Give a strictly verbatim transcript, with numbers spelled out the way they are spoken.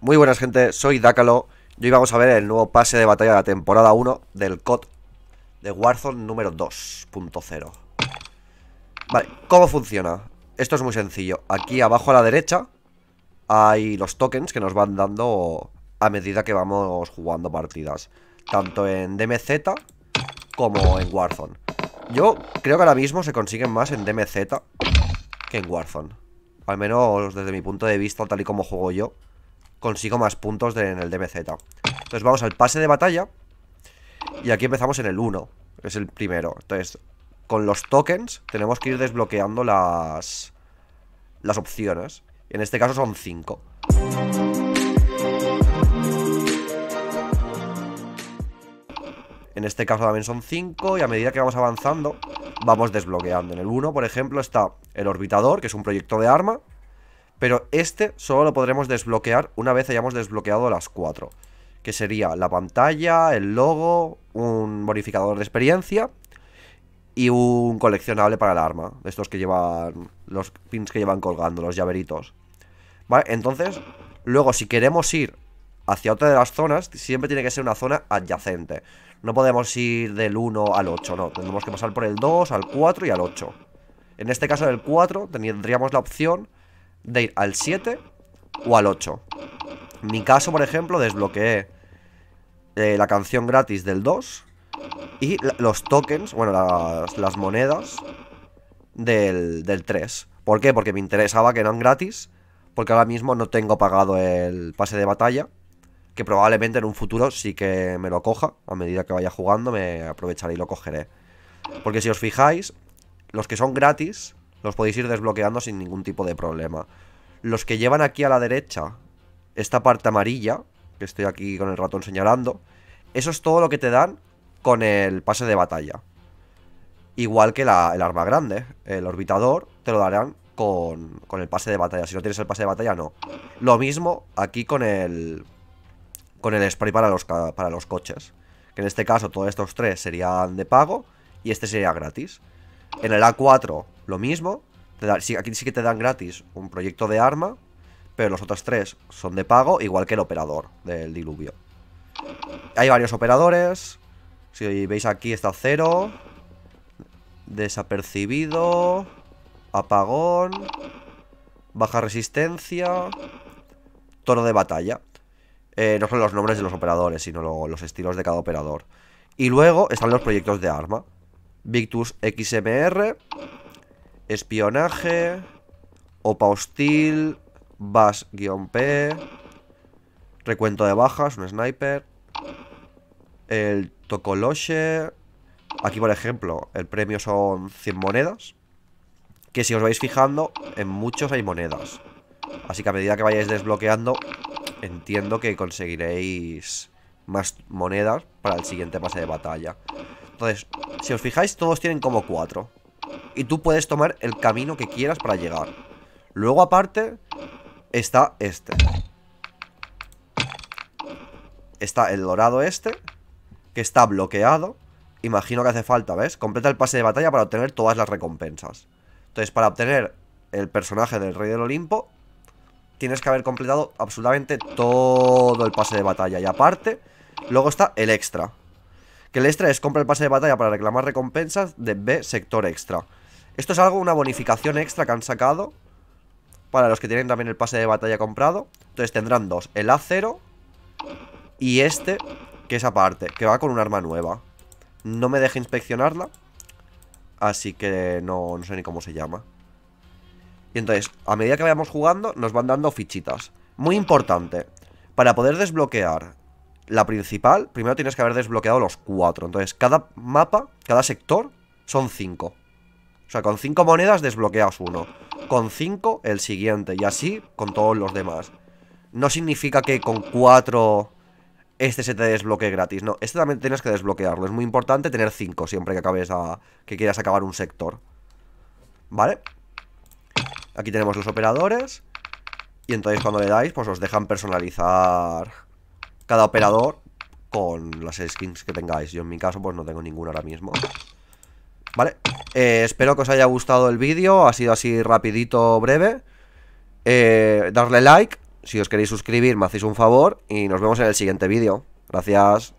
Muy buenas, gente, soy Tocoloche y hoy vamos a ver el nuevo pase de batalla de la temporada uno del C O D de Warzone número dos punto cero. Vale, ¿cómo funciona? Esto es muy sencillo. Aquí abajo a la derecha hay los tokens que nos van dando a medida que vamos jugando partidas, tanto en D M Z como en Warzone. Yo creo que ahora mismo se consiguen más en D M Z que en Warzone. Al menos desde mi punto de vista, tal y como juego yo, consigo más puntos de, en el D M Z. Entonces vamos al pase de batalla. Y aquí empezamos en el uno, que es el primero. Entonces con los tokens tenemos que ir desbloqueando las, las opciones. En este caso son cinco. En este caso también son cinco. Y a medida que vamos avanzando, vamos desbloqueando. En el uno, por ejemplo, está el orbitador, que es un proyecto de arma, pero este solo lo podremos desbloquear una vez hayamos desbloqueado las cuatro, que sería la pantalla, el logo, un bonificador de experiencia y un coleccionable para el arma, de estos que llevan, los pins que llevan colgando, los llaveritos. Vale, entonces, luego si queremos ir hacia otra de las zonas, siempre tiene que ser una zona adyacente. No podemos ir del uno al ocho, no, tendremos que pasar por el dos, al cuatro y al ocho. En este caso del cuatro tendríamos la opción de ir al siete o al ocho. En mi caso, por ejemplo, desbloqueé eh, la canción gratis del dos y los tokens, bueno, las, las monedas del, del tres. ¿Por qué? Porque me interesaba que eran gratis, porque ahora mismo no tengo pagado el pase de batalla, que probablemente en un futuro sí que me lo coja. A medida que vaya jugando me aprovecharé y lo cogeré, porque si os fijáis, los que son gratis los podéis ir desbloqueando sin ningún tipo de problema. Los que llevan aquí a la derecha esta parte amarilla, que estoy aquí con el ratón señalando, eso es todo lo que te dan con el pase de batalla. Igual que la, el arma grande, el orbitador, te lo darán con, con el pase de batalla. Si no tienes el pase de batalla, no. Lo mismo aquí con el Con el spray para los, para los coches, que en este caso todos estos tres serían de pago y este sería gratis. En el A cuatro lo mismo, te da, aquí sí que te dan gratis un proyecto de arma, pero los otros tres son de pago, igual que el operador del diluvio. Hay varios operadores, si veis aquí está cero, desapercibido, apagón, baja resistencia, toro de batalla. Eh, no son los nombres de los operadores, sino lo, los estilos de cada operador. Y luego están los proyectos de arma: Victus equis eme erre, espionaje, opa hostil, bas-p, recuento de bajas, un sniper, el Tocoloche. Aquí, por ejemplo, el premio son cien monedas, que si os vais fijando, en muchos hay monedas. Así que a medida que vayáis desbloqueando, entiendo que conseguiréis más monedas para el siguiente pase de batalla. Entonces, si os fijáis, todos tienen como cuatro, y tú puedes tomar el camino que quieras para llegar. Luego aparte está este, está el dorado este, que está bloqueado. Imagino que hace falta, ¿ves? Completa el pase de batalla para obtener todas las recompensas. Entonces, para obtener el personaje del Rey del Olimpo, tienes que haber completado absolutamente todo el pase de batalla. Y aparte, luego está el extra, que el extra es compra el pase de batalla para reclamar recompensas de B sector extra. Esto es algo, una bonificación extra que han sacado para los que tienen también el pase de batalla comprado. Entonces tendrán dos, el A cero y este, que es aparte, que va con un arma nueva. No me deja inspeccionarla, así que no, no sé ni cómo se llama. Y entonces, a medida que vayamos jugando, nos van dando fichitas. Muy importante, para poder desbloquear la principal, primero tienes que haber desbloqueado los cuatro. Entonces, cada mapa, cada sector, son cinco. O sea, con cinco monedas desbloqueas uno, con cinco el siguiente, y así con todos los demás. No significa que con cuatro este se te desbloquee gratis, no. Este también tienes que desbloquearlo. Es muy importante tener cinco siempre que acabes a, que quieras acabar un sector. ¿Vale? Aquí tenemos los operadores, y entonces cuando le dais, pues os dejan personalizar cada operador con las skins que tengáis. Yo en mi caso pues no tengo ninguna ahora mismo. Vale, eh, espero que os haya gustado el vídeo. Ha sido así rapidito, breve. eh, Darle like Si os queréis suscribir, me hacéis un favor y nos vemos en el siguiente vídeo. Gracias.